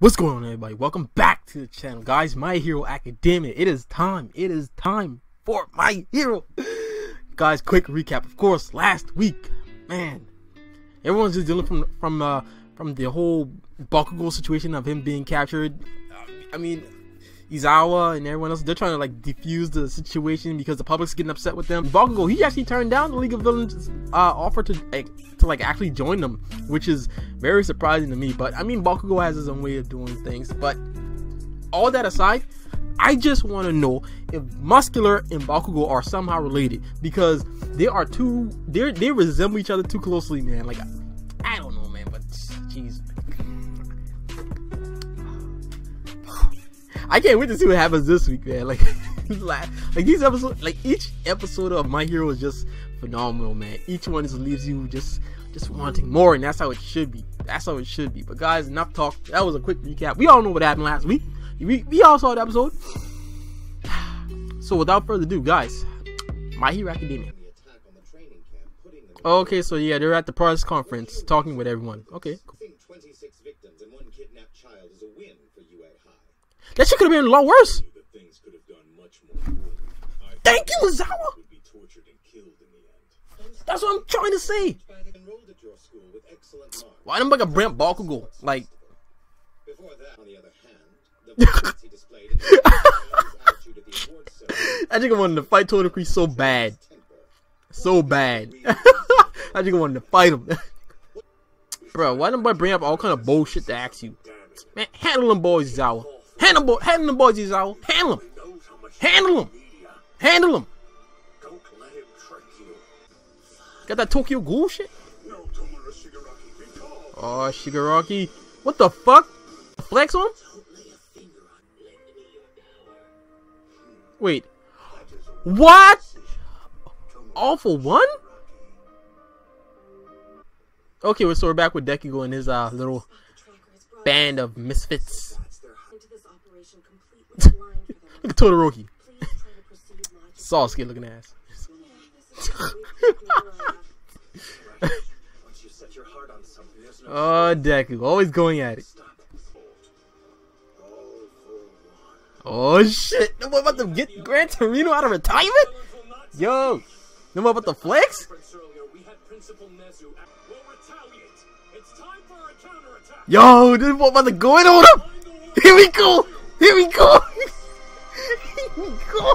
What's going on, everybody? Welcome back to the channel, guys. My Hero Academia. It is time for My Hero. Guys, quick recap. Of course, last week, man, everyone's just dealing from the whole Bakugo situation of him being captured. I mean, Aizawa and everyone else, they're trying to like defuse the situation because the public's getting upset with them. Bakugo, he actually turned down the League of Villains offer to actually join them, which is very surprising to me. But I mean, Bakugo has his own way of doing things. But all that aside, I just want to know if Muscular and Bakugo are somehow related, because they are too, they resemble each other too closely, man. Like, I don't know, man, but jeez. I can't wait to see what happens this week, man. Like these episodes, like each episode of My Hero is just phenomenal, man. Each one just leaves you just wanting more, and that's how it should be. That's how it should be. But guys, enough talk. That was a quick recap. We all know what happened last week. We all saw the episode. So without further ado, guys, My Hero Academia. Okay, so yeah, they're at the press conference talking with everyone. Okay, cool. That shit could have been a lot worse. Thank you, Aizawa. That's what I'm trying to say. Why don't I like a Brent Bakugo? Like, I think I wanted to fight Todoroki so bad. So bad. I think I wanted to fight him. Bro, why don't I bring up all kind of bullshit to ask you? Man, handle them boys, Aizawa. Handle them boys, Aizawa. Handle them. Handle them. Handle them. Got that Tokyo Ghoul shit? Oh, Shigaraki. What the fuck? Flex on? Wait. What? All for One? Okay, so we're back with Deku and his little band of misfits. Look at Todoroki. Sasuke looking ass. Oh, Deku, always going at it. Oh shit! No more about to get Gran Torino out of retirement? Yo! No more about the flex? Yo, this more about to go in on him! Here we go! Here we go! Here we go!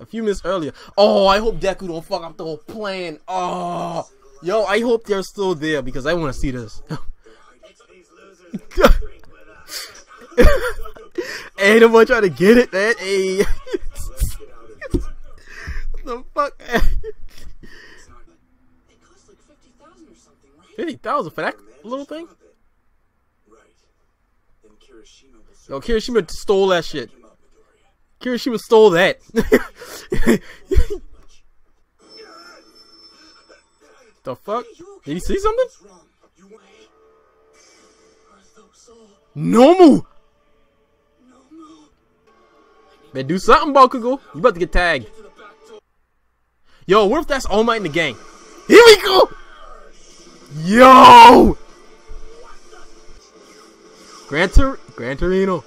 A few minutes earlier. Oh, I hope Deku don't fuck up the whole plan. Oh, yo, I hope they're still there because I want to see this. Ain't nobody trying to get it, man. Hey. What the fuck? 50,000 for that little thing? Yo, Kirishima stole that shit. Kirishima stole that. The fuck? Did he see something? Nomu! Man, do something, Bakugo. You about to get tagged. Yo, what if that's All Might in the gang? Here we go! Yo! Gran Torino.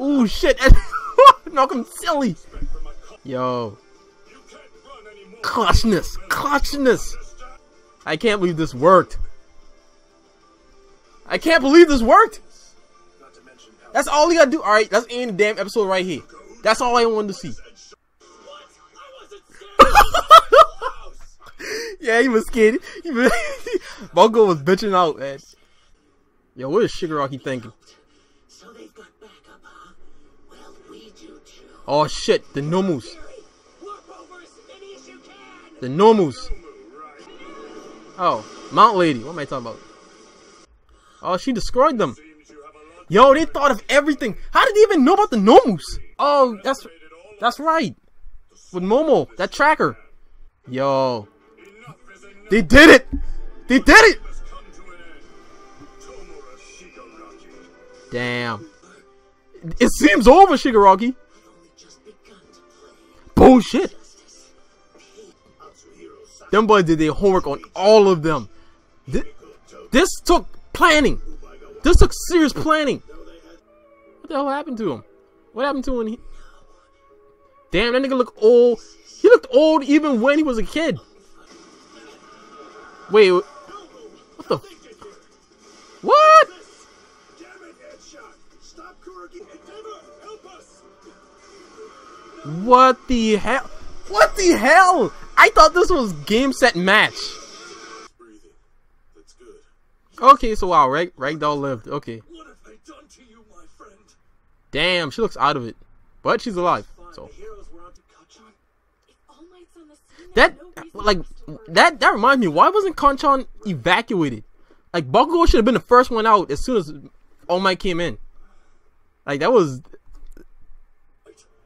Ooh, shit. Knock him silly. Yo. Clutchness. Clutchness. I can't believe this worked. I can't believe this worked. That's all you gotta do. Alright, that's the end of the damn episode right here. That's all I wanted to see. Yeah, he was scared. Bakugo was bitching out, man. Yo, what is Shigaraki thinking? Oh shit, the Nomus. The Nomus. Oh, Mount Lady. What am I talking about? Oh, she destroyed them. Yo, they thought of everything. How did they even know about the Nomus? Oh, that's right. With Momo, that tracker. Yo. They did it! They did it! Damn. It seems over, Shigaraki. Bullshit. Them boys did their homework on all of them. This took planning. This took serious planning. What the hell happened to him? What happened to him when he... Damn, that nigga looked old. He looked old even when he was a kid. Wait, what the... What? What the hell? What the hell? I thought this was game, set, match. Okay, so wow, Ragdoll lived. Okay. What have they done to you, my friend? Damn, she looks out of it, but she's alive. So that, like, that reminds me, why wasn't Kanchan evacuated? Like, Bakugo should have been the first one out as soon as All Might came in. Like, that was...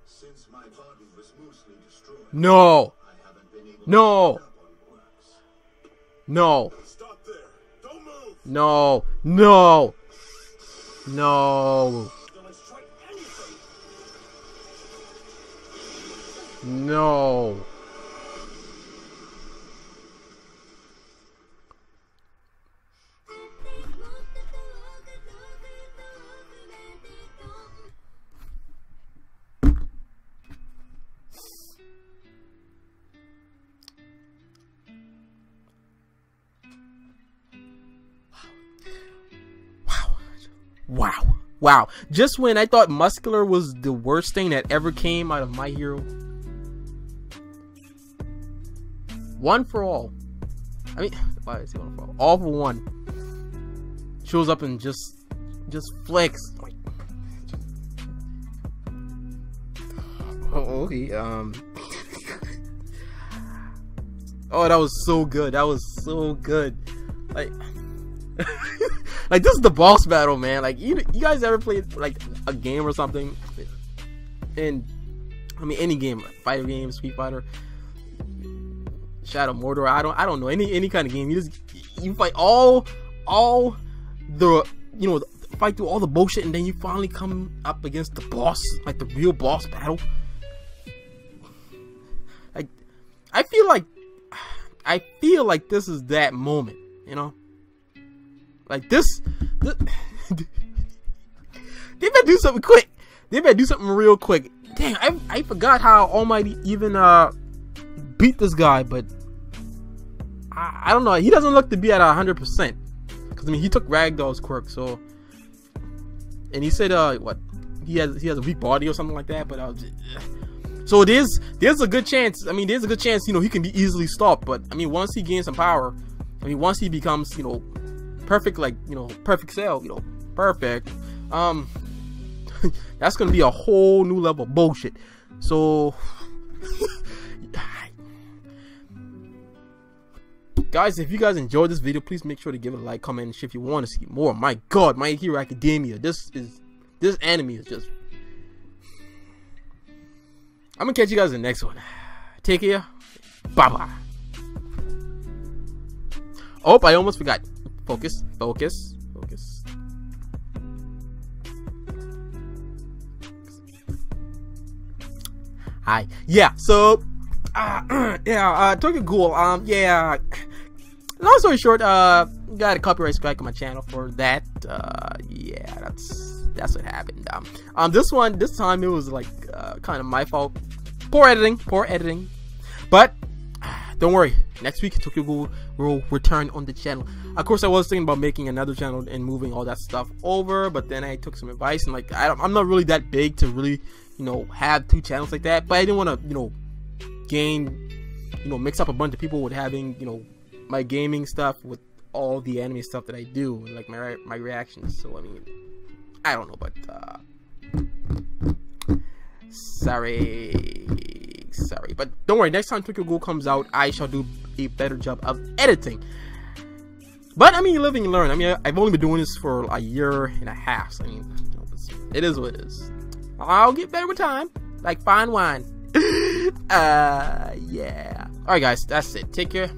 Since my body was mostly destroyed, no. I haven't been able to... No. No. Stop there. Don't move. No. No. No. No. Wow, wow. Just when I thought muscular was the worst thing that ever came out of My Hero. One for all. I mean, why did I say one for all? All for One. Shows up and just flex. Oh, okay, oh, that was so good. That was so good. Like... Like, this is the boss battle, man. Like, you guys ever played, like, a game or something? And, I mean, any game. Like, fighter game, Street Fighter, Shadow Mordor. I don't know. Any kind of game. You fight all the, you know, fight through all the bullshit. And then you finally come up against the boss. Like, the real boss battle. Like, I feel like this is that moment, you know? Like this they better do something quick. They better do something real quick. Dang, I forgot how All Might even beat this guy, but I don't know. He doesn't look to be at 100%, because I mean he took Ragdoll's quirk, so, and he said what he has a weak body or something like that. But I was just, so there's a good chance. I mean there's a good chance, you know, he can be easily stopped. But I mean once he gains some power, I mean once he becomes, you know, perfect, like, you know, perfect sale, you know, perfect, that's gonna be a whole new level of bullshit. So guys, if you guys enjoyed this video, please make sure to give it a like, comment, and share if you want to see more. My god, My Hero Academia, this anime is just... I'm gonna catch you guys in the next one. Take care, bye bye. Oh, I almost forgot. Focus, focus, focus. Hi, yeah. So, Tokyo Ghoul. Yeah. Long story short, got a copyright strike on my channel for that. Yeah, that's what happened. This time it was like kind of my fault. Poor editing. But don't worry. Next week, Tokyo Ghoul will return on the channel. Of course, I was thinking about making another channel and moving all that stuff over, but then I took some advice and, like, I'm not really that big to really, you know, have two channels like that. But I didn't want to, you know, mix up a bunch of people with having, you know, my gaming stuff with all the anime stuff that I do and, like, my reactions. So I mean, I don't know, but sorry, but don't worry, next time Tokyo Ghoul comes out, I shall do a better job of editing. But I mean, you live and you learn. I mean, I've only been doing this for a year and a half, so I mean, you know, it is what it is. I'll get better with time, like fine wine. Yeah, all right guys, that's it. Take care.